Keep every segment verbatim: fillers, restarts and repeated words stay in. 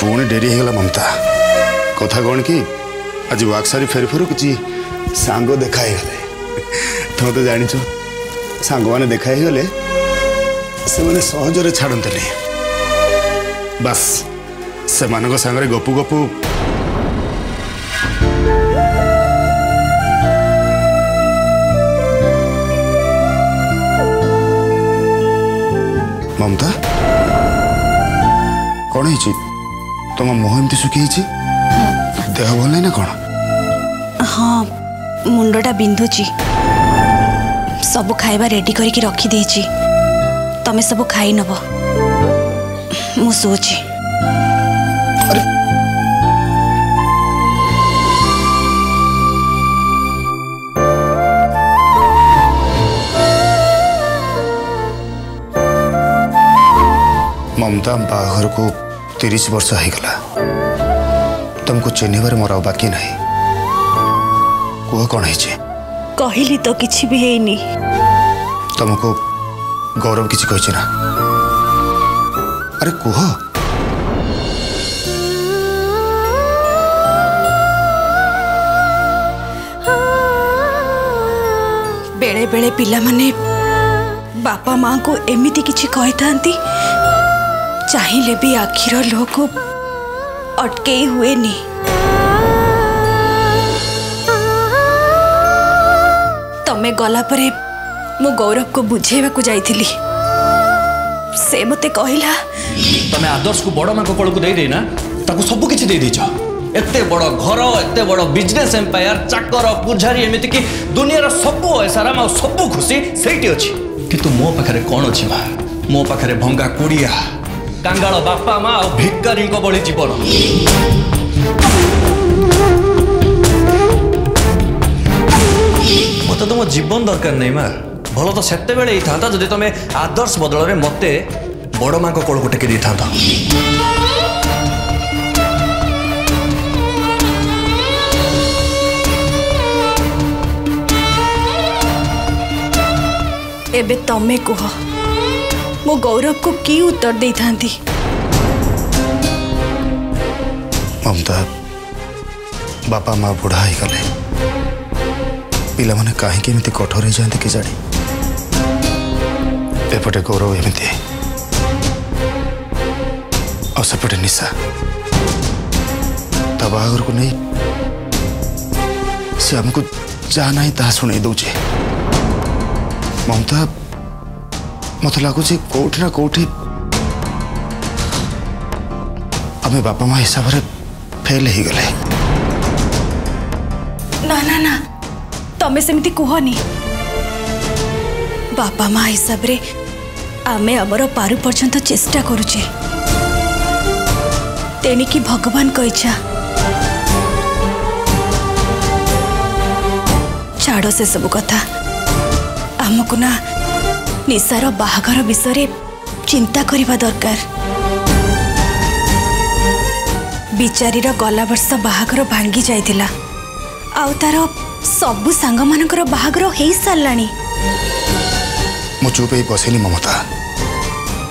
पुणी डेरी हो गला ममता कथा कौन कि आज वाक सारी फेर फेर कि सांग देखाई गले तुम तो जान सांग मैंने देखाई गले से मैंने सहजरे छाड़ते बास से मान सागर गपु गपु ममता कौन है तुम मुह एम सुखी देह भल ना कौन हाँ मुंडा बिंधुची सब खाइबा रेडी करके रखी देची तमे सब खाई नब मु सोची ममता बाहर को तीस वर्ष हो गला तुमको चिन्हबार मोर आ बाकी ना कह कौन कहली तो किसी भी है तुमको गौरव किसी कही ना अरे कह बेले बेले पिला माने बापा माँ को एमिति किसी कही था चाहिए भी आखिर लोग को अटके हुए नहीं तमें गला परे मो गौरव को बुझेवा को जाई थिली से मते कहला तमें आदर्श को बड़ माँ को कोल को दे देना ताको सब किछ दे देछ एते बड़ घर एते बड़ बिजनेस एम्पायर चाकर पुजारी एमिति की दुनिया सब सारा माँ सब खुशी सेठी अछि किंतु मो पाखरे कोन अछि माँ मो पाखरे भंगा कुड़िया कांगाल बापा माँ और भिकारी बड़ी जीवन मत तुम जीवन दरकार नहीं माँ भल तो से था जब तुम आदर्श बदल में मत बड़ माँ को कोल को टेक दे था एबे तमें कह मो गौरव को की उत्तर दे था ममता बापा माँ बुढ़ा हो गले पिला माने कहीं एमती कठोर जाते कि जाने एपटे गौरव एमती और सेपटे निशा ता बागर को नहीं से हमको जा ना ता शुणी दूचे ममता मत लगुच कौटि ना कौटि आमे बापा माँ हिसाब से फेल हो गले ना ना ना तमें सेमती कहनी बापा माँ हिसाब से आमे आमर पारु पर्यंत चेष्टा करुचे तेणिकी भगवान को इच्छा छाड़ से सब कथा आमको ना निशार बाहाघर विषय चिंता करवा दरकार विचारीर गला वर्ष बाहाघर भांगी जाइतिला आउ तार सबु सांग मानकर बाहाघर हो साराणी मु चुप ही बसनी ममता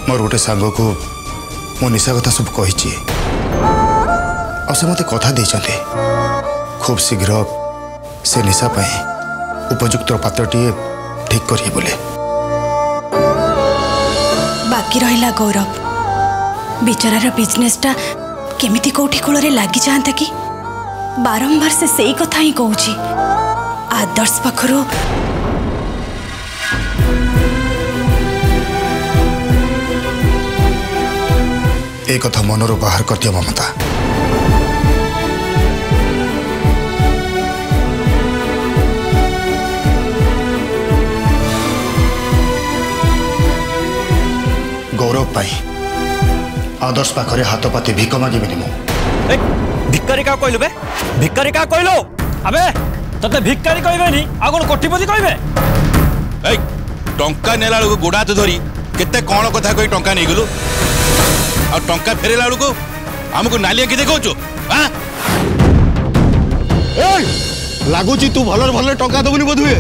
मोर गोटे सांग को मो निशा कथा सब कही मत कथा दे खूब शीघ्र से निशा उपयुक्त पात्रटीए ठीक करिए बोले बाकी रहा गौरव बिचरार बिजनेसटा केमिति कोठी कूल लगी जाता कि बारंबार से सही कथा ही कहूँ आदर्श पाखर ए कथा मनर बाहर कर दिया ममता गौरव पाई आदर्श पाखरे हाथ पाते भिक मांगे मु भिकारी क्या कहलु बे भिकारी क्या कहलो अबे तते भिकारी कहबेनी आ कोन कोटिपति कहबे ए टंका नेला लग गोडा हाथ धरी केते कोन कथा कहि टंका नै गेलु आ टंका फेरेला लग हमको नालिया कि देखौछु हां ए लागु छी तू भलर भलर टंका दबुनी बधुए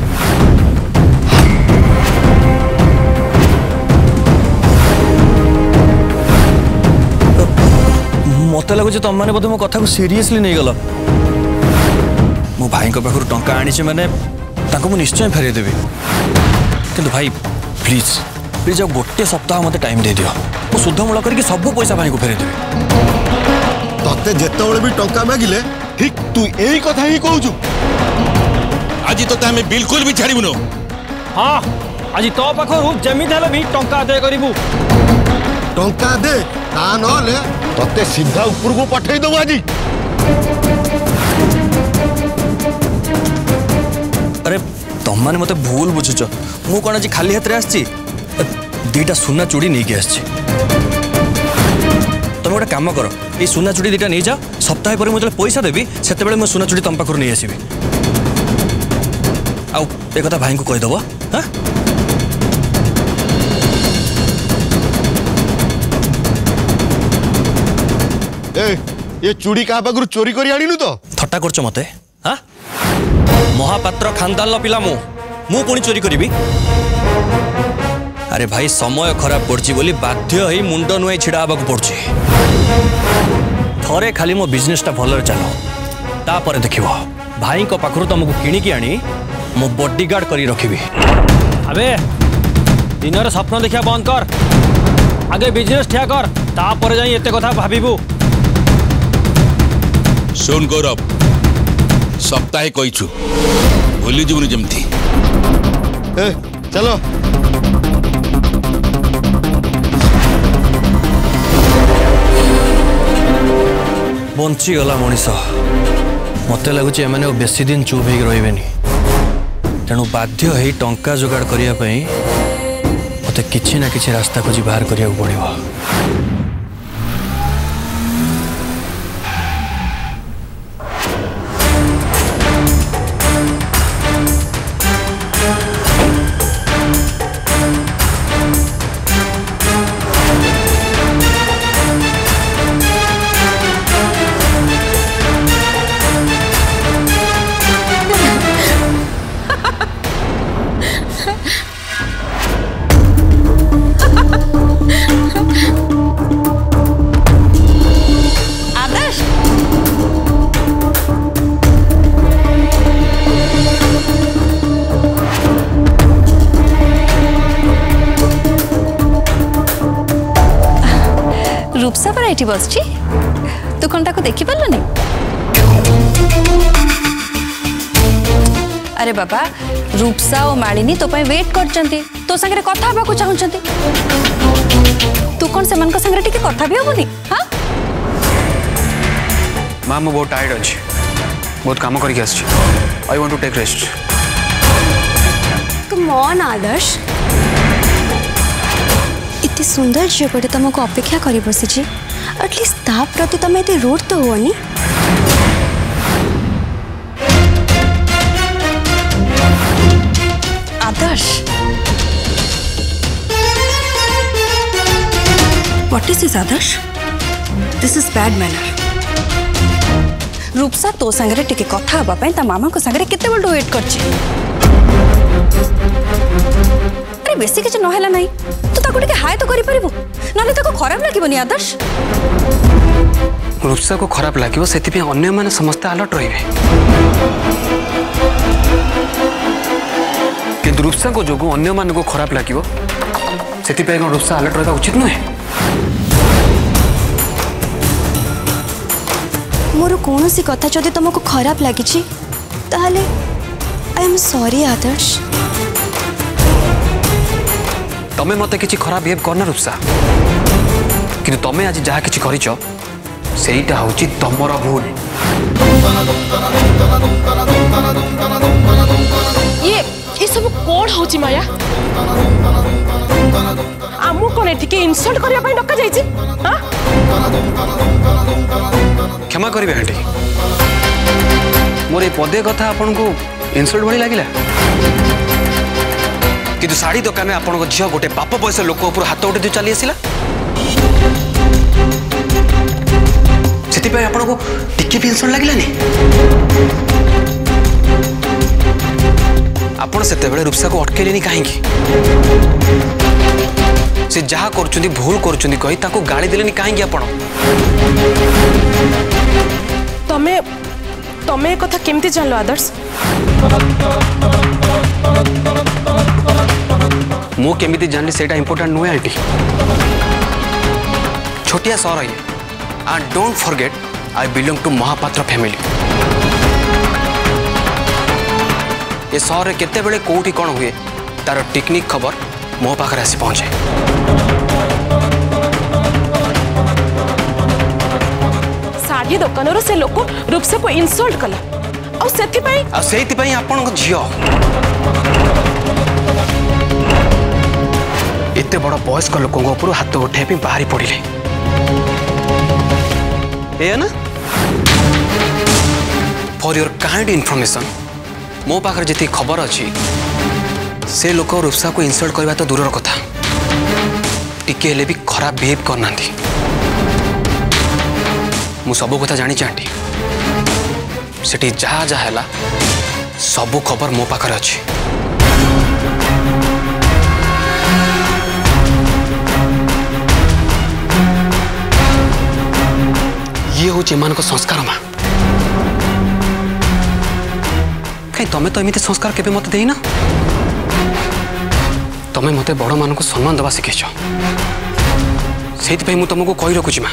मत लगुच तुम मैंने बोधे मो कथा को सीरियसली नहीं गल। मो भाई पाखर टंका आनी मैंने निश्चय फेर देवी कि भाई प्लीज प्लीज आ गोटे सप्ताह मत टाइम दे दियो मो सुधमूल करके सब पैसा भाई को फेर देवी। तत्ते जिते बड़े भी टंका मागिले ठीक तू यही कथा ही कहू आज तोते हमें बिल्कुल भी छाड़बुन। हाँ आज तो पाखर जमी भी टंका आदाय करू टंका दे ता नले तत्ते सीधा ऊपर को पठाई दो आज। अरे तुम मैंने मत भूल बुझुच मु कौन आज खाली हाथ आसची दीटा सुना चूड़ी नहीं आसची तुम गोटे काम कर ये सुना चूड़ी दीटा नहीं जा सप्ताह पर मुझे पैसा देवी से मो सुना चूड़ी तुम पाखर नहीं आसबि आकता भाई को कहीदब। हाँ ए, ये चूड़ी क्या पाखु चोरी कर आनु तो थट्टा करच मत। हाँ महापात्र खानदान पिला मु मु पुणी चोरी करी। अरे भाई समय खराब पड़ी बोली बाध्य ही मुंड नुआई छिड़ा हाबाक पड़ी थरे खाली मो बिजनेसटा भल चल तापर देख भाई पाखु तुमको किणिकी आनी मो बॉडीगार्ड करी रखी। अबे दिन स्वप्न देखा बंद कर आगे बिजनेस ठिया कर तापर जाई एते कथा भाबीबू। सुन गौरव सप्ताह कहीचु भूली जीवन जमती ए चलो बंची गला मनीष मत लगुच एमाने बेसी दिन चुप हो रही तेणु बाध्य होई टंका जोगाड़ करिया पई मते किछि ना किछि रास्ता खोजी बाहर करिया पड़िबो। बस तू कौन ताको देखी पालनी। अरे बाबा रूपसा और मालिनी तो वेट कर तो संगे कथा को चाहते तू कौन से मन को संगे टिके कथा भी होबनी। हाँ माँ मु बहुत टायर्ड अच्छी बहुत काम करके I want to take rest. Come on Adarsh इतनी सुंदर झीटे तुमको अपेक्षा कर बसी एटलीस्ट ता प्रति तुम ये रूड तो होनी। Adarsh what is this Adarsh this is bad manner. Rupsa तो संगे टिके कथा हाँ ता मामा को संगे केत वेट कर बेसी किसी नहला ना तो ताको टिके हाय तो करिपरिबो नले ताको खराब लागिबोनी। आदर्श रूपसा को खराब लागिबो सेति पे अन्य माने समस्त अलर्ट रहिबे के रूपसा को जोगो अन्य माने को खराब लागिबो सेति पे कोन रूपसा अलर्ट रहता उचित नय। मोर कोनोसी कथा जदी तुमको खराब लागिछि ताहले आई एम सॉरी आदर्श तमें मत कि खराब बिहेव करना रूपसा कि तमें आज जहाँ कि सेटा हूँ तुमर भूल। ये ये सब कौन हो माया आमु कौन एटिके इनसल्ट करिया पई डका जाईछि। हां क्षमा करिवे आंटी मोर ए पदे कथा आपन को इनसल्ट भली लागिला किंतु साड़ी दुकान में आपण को झियो गोटे बाप बयस लोक ऊपर हाथ उठे चली आसला से आपण को टिके पेंशन लगलानी आपण सेते बेले रूपसा को अटकेलेनी काहे की से जहा कर भूल कर गाड़ी देले कहीं तमें तमें कथा केमती जानल आदर्श मु केमती जानली सेटा इंपोर्टेंट नुहे आंटी छोटिया sir I and don't forget I belong to Mahapatra family ये सहर केते बेले कोठी कौन हुए तार टेक्निक खबर मो पाखे आसी पहुंचे साड़ी दुकान रो से लोक रूपसा को इंसल्ट कला और सेति पई और सेति पई आपन झियो इतने बड़ा वयस्क लोक ऊपर हाथ उठे बाहरी पड़े ए ना फॉर योर काइंड इनफॉरमेशन मो पाखे जी खबर अच्छी से लोक रूपसा को इंसल्ट करवा तो दूर कथा टिके भी खराब बिहेव करना मु सब कथा जानी आंटी सेठी जहा जहा हैला सब खबर मो पाखे अच्छी ये हूँ एम संस्कार माँ कहीं तुम्हें तो एमती संस्कार केबे मत देना तुम्हें मत बड़ मान को सम्मान दवा शिखे से तुमको कही रखुची माँ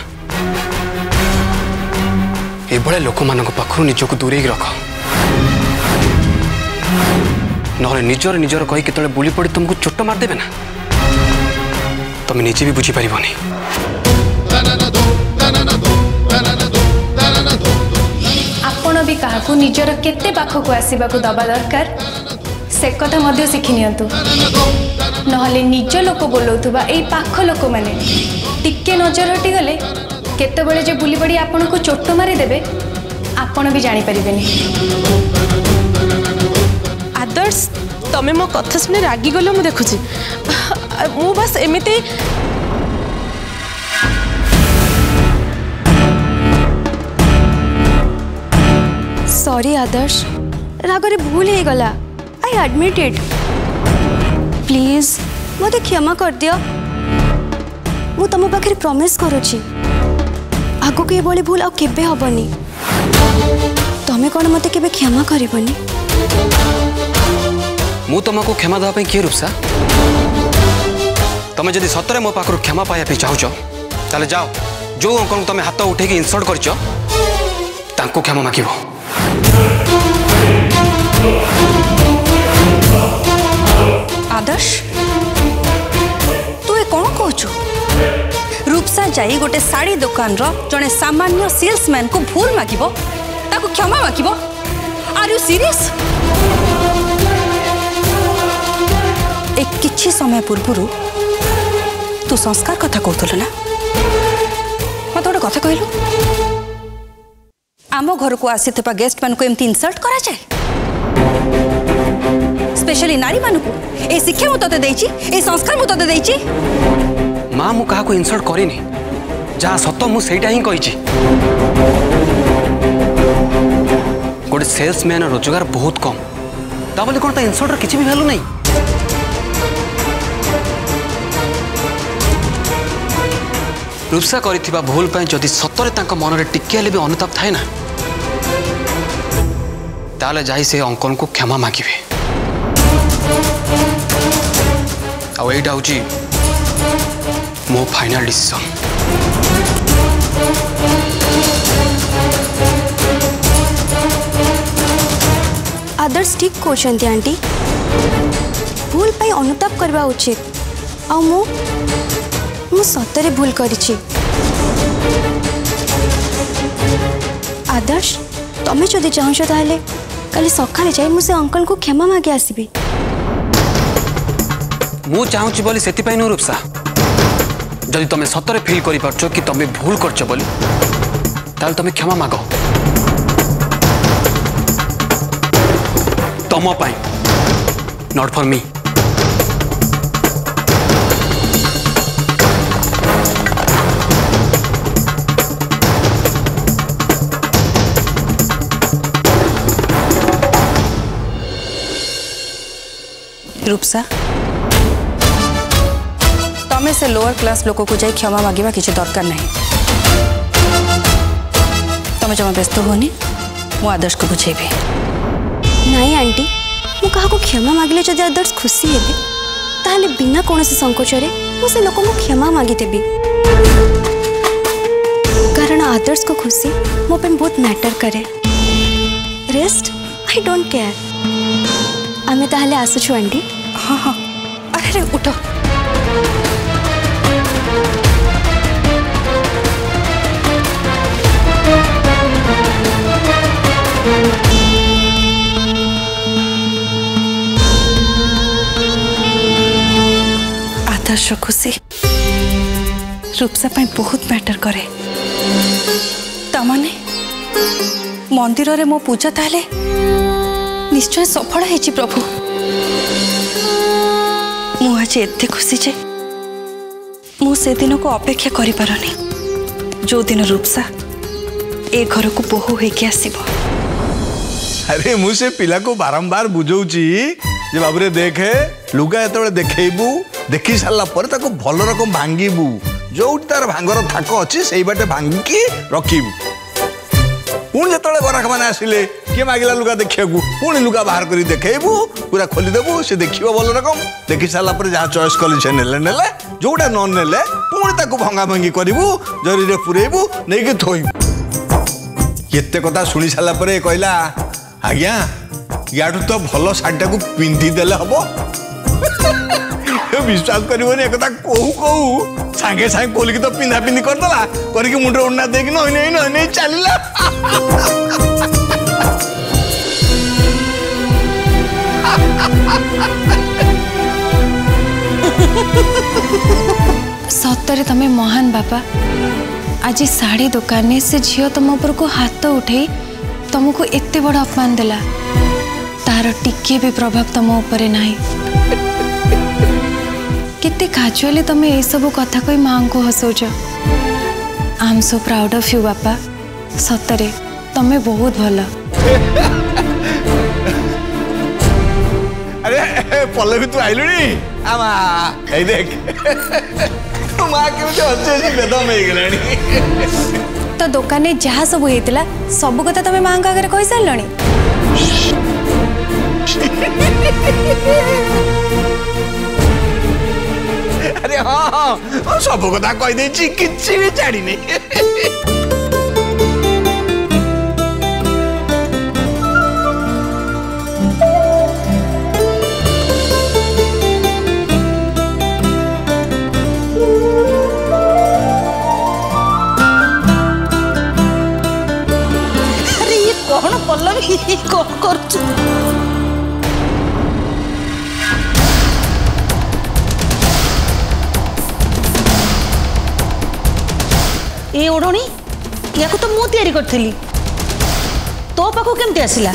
ये लोक मान पाखु निजक दूरे रख नजर निजर कही के बुली पड़ी तुमको चोट मारदेबे ना तुम्हें निजे भी बुझीपर आपण भी क्या निजर केते पाखक आसवा को दवा दरकार से कथा मध्य शिखि नि निज लोक बोलाउवा यही पाख लोक मैंने टिके नजर हटिगले केतबेले जे बुली पड़ी आपण को चोट मारिदेवे आपण भी जानी परिबेनी आदर्श तमें मो कथा सुने रागी गल मु देखुची मु बस एमिते सॉरी आदर्श रागरे भूल ही गला आई एडमिट इट प्लीज मत क्षमा कर दियो मु तुम पाखे प्रॉमिस करुच्ची आगो के भली भूल आउ केबे हबनी तमें कौन मत केबे क्षमा करबनी मु तुमको क्षमा दवा पे के रूपसा तमें जदि सतरे मो पाखर क्षमा पाया पे चाहूचो ताले जाओ जो अंकल तमें हाथ उठे के इंसल्ट करचो तांको क्षमा मागिबो आदर्श तू ये कौन कहचु रूपसा जाई गोटे साड़ी दुकान रो जने सामान्य सेल्समैन को भूल मागिबो ताको क्षमा मागिबो आर यू सीरियस एक किछि समय पूर्व तू संस्कार कथा कहतुल ना मत गोटे कथा कहलु आम घर को आसी गेस्ट मान को एमती इनसल्ट करा जाए स्पेशली नारी मानकू ए शिक्षा मु तते देछि ए संस्कार मु तते देछि मां मु काहा को इंसल्ट करिनी जहां सत्य मु सेटा ही कहि छी गोटे सेल्समैन रोजगार बहुत कम ता बोले कोनता इंसल्टर किछि भी भेलु नै रूपसा करिथिबा भूल पय जदि सत्तरे तांका मनरे टिकेले भी अनुताप थाए ना ताले जाई से अंकल को क्षमा मांगिबे आईटा मो फाइनल डिसीजन आदर्श ठीक कहते आंटी भूल पाई अनुताप करवा उचित आ मु मु सतरे भूल करिछि आदर्श तुम्हें जदि चाहो ताहले कल सकाले जाई मुझे अंकल को क्षमा मांगे आसबी मु चाहूँगी बोली से नु रूपसा जदि तुम्हें सतरे फिल कर कि तुम्हें भूल करच बोली ताल तुम्हें क्षमा माग तुम पाई नॉट फॉर मी रूपसा आमे से लोअर क्लास लोक को जाई क्षमा मांगा किसी दरकार ना तुम जमा व्यस्त होनी मु आदर्श को बुझेबी नाई आंटी मु कहा को क्षमा मांगले जदि आदर्श खुशी हेबे ताले बिना कोनो से संकोच रे मु से लोक को क्षमा मांगी देबी कारण आदर्श को खुशी मो पे बहुत मैटर करे रेस्ट आई डोंट केयर आमे ताले आसु छु आंटी हां हां अरे उठो आदर्श खुशी रूपसा बहुत मैटर करे तमने मंदिर रे मो पूजा ताले निश्चय सफल है प्रभु मु आज एत खुशी जे मु से दिन को अपेक्षा करि पारनी जो दिन रूपसा ए घर को बोहू होके आसीबो। अरे मु से पिला को बारंबार बुझौची जे बाबरे देखे लुगा एतबे देखेबू देखी सारा पर ताको भल रकम भांगीबू जोटी तार भांगर थाक अच्छी से बाटे भांगी रखीबू पुणी जिते गराख मैंने आसिले किए मागिला लुगा देखा पुणी लुगा बाहर कर देखेबू पूरा खोलीदेबू से देख भल रकम देखी सारा पर जहाँ चॉइस कले से नेले नेले जोटा न नेले पुणी ताको भंगा भांगी करू जरी पूरेबू नहीं थोईबू एत कथा शुणी सारा पर कहला आज्ञा या तो भल शाढ़ीटा को पिंधिदेले हम विश्वास करनी एक कहू कहू सांगे सांगे खोलिकी तो पिंधा पिंधि करदेला करके मुंड ओढ़ना देख नही नही चलला सतरे तुम्हें महान बापा आज साड़ी दुकान से झील तुम उपर को हाथ उठे तुमको एत बड़ अपमान देला तार टिके भी प्रभाव तुम उपरे ना केते खाचुअली तुम ये सब कथा कही माँ को हसौच I am so proud of you बापा सतरे तुम बहुत भल अरे पल्लवी तू आइलुनी आमा ए देख तो दुकान में जहा सब होता सब कथा तुम माँ आगे कही सारे अरे हाँ हाँ सब कथा कहीदे किसी भी छाड़ने ये ओढ़णी या तो मु तैयारी करी तो पाखु केमती आसला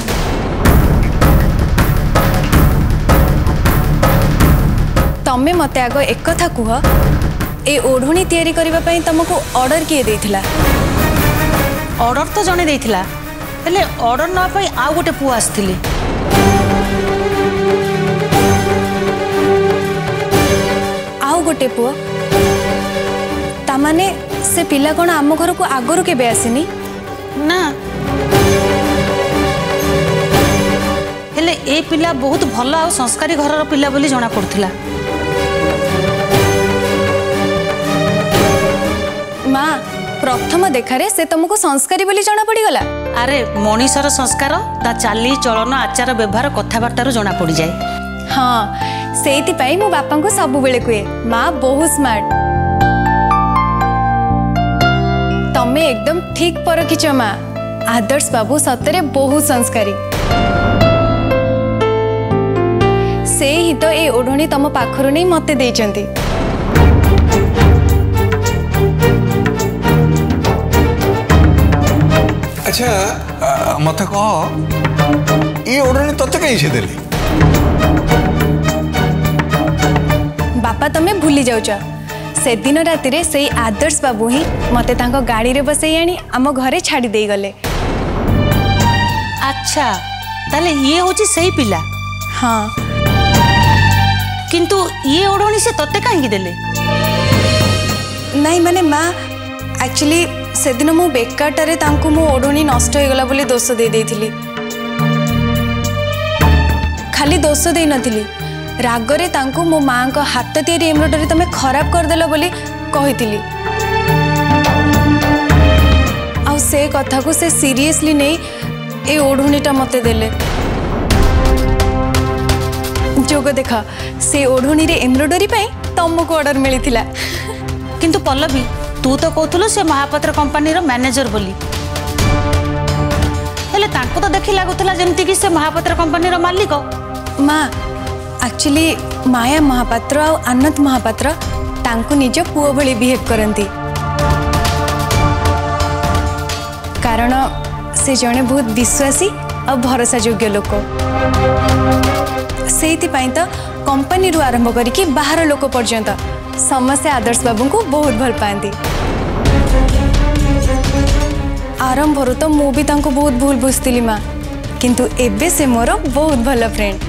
तमें मत आग एक कथा कह ये ओढ़णी तैयारी करबा पई तुमको ऑर्डर किए देथिला ऑर्डर तो जने देथिला हेले ऑर्डर ना पई आ गोटे पु आसथिले आ गोटे पु ता माने से पिला कौन आम घर को आगर के आसनी ना हेले ए पिला बहुत भल आ संस्कारी घर पिला बोली जना पड़ुथिला माँ प्रथम देखारे से तुमको संस्कारी बोली जना पड़गला अरे मनीषर संस्कार ता चाली चलन आचार व्यवहार कथबार्तार जना पड़ जाए हाँ से मो बापा को सब बेले कहे माँ बहुत स्मार्ट तमें एकदम ठीक परखिच माँ आदर्श बाबू सतरे बहुत संस्कारी से ही तो ये ओढ़णी तम पाखर नहीं मत दे अच्छा मत कह ये ओढ़णी तते कहीं से देली बापा तमें भूली जाऊच से दिन राति रे से आदर्श बाबू ही मते तांको गाड़ी रे बसई आनी आम घरे छाड़ी दे गले अच्छा ताले ये होची सही पिला हाँ किंतु ये ओढ़णी से तते काहे देले नहीं माने माँ एक्चुअली से दिन मो बेकारटारे तांको मो ओडोनी नष्ट होइगला बोली दोष दे देइथिली खाली दोष दे नथिली रागरे तांको मो माँ को हाथ तैयारी एम्ब्रोडरी तमे खराब कर देला बोली कहिथिली आउ से कथा को से सीरियसली नहीं ए ओढोनीटा मते देले जोग देखा से ओढोनी रे एम्ब्रोडरी पई तमको ऑर्डर मिलिथिला किंतु पल्लवी तू तो कहूल से महापात्र कंपनी रो मैनेजर बोली हेले तांको तो देखि लागुतला जेंति कि से महापात्र कंपनी रो मालिक माँ एक्चुअली माया महापात्र और आनंद महापात्र तांको निज पुओ भली बिहेव करती कारण से जड़े बहुत विश्वासी और भरोसा योग्य लोक से तो कंपनी रू आरंभ करी बाहर लोक पर्यंत समस्ते आदर्श बाबू को बहुत भल पाती आरंभ रू तो मुझे बहुत भूल बुझती माँ किंतु एबे से मोर बहुत भल फ्रेंड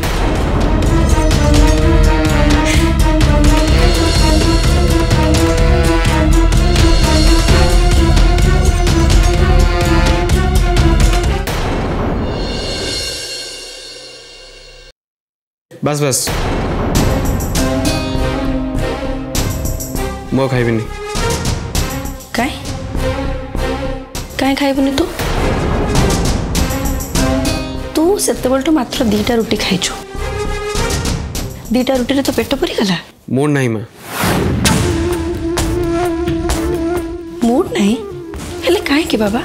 बस बस मो खाइबनी काय काय खाइबनी तू तू सेतेबलटो मात्र दीटा रोटी खाइछो दीटा रोटी रे तो पेट पुरी गला मूड नाही मा मूड नाही हेले काय के बाबा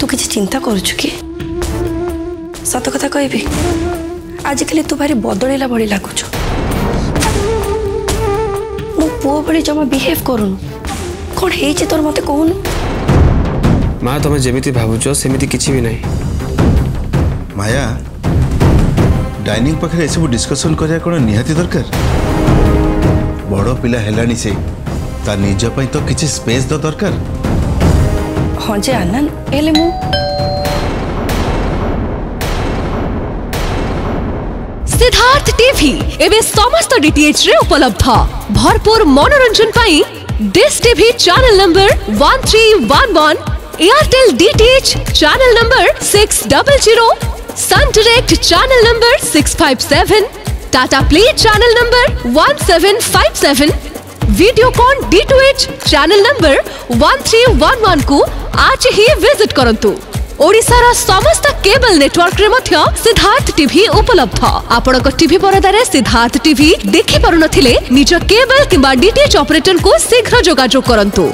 तू किछ चिंता करछु की सत कथा कहबी आजिकल तू भारी बदलेला भली लागुछ पु भि जमा बिहेव करूनु कौन है तोर मत कहून माँ तुम जमी भावुच सेमती किसी भी ना माया डाइनिंग पाखे सब डिस्कसन करा कौन निहाती दरकार बड़ पिला हेलानी से ता निज पई तो किसी स्पेस द दरकार हाँ जे आनंद हेले मु सिद्धार्थ टीवी एवं समस्त डीटीएच रे उपलब्ध भरपूर मनोरंजन पाई dish TV channel number one three one one, Airtel DTH channel number six double zero, Sun direct channel number six five seven, Tata play channel number one seven five seven, Videocon DTH channel number one three one one को आज ही visit करंतु। ओडिशार समस्त cable network रे मध्य Siddharth TV उपलब्ध आपण TV परदार Siddharth TV देखि पारुनथिले निज केबल किबा डीटीएच ऑपरेटर को शीघ्र जोगाजोग करंतु।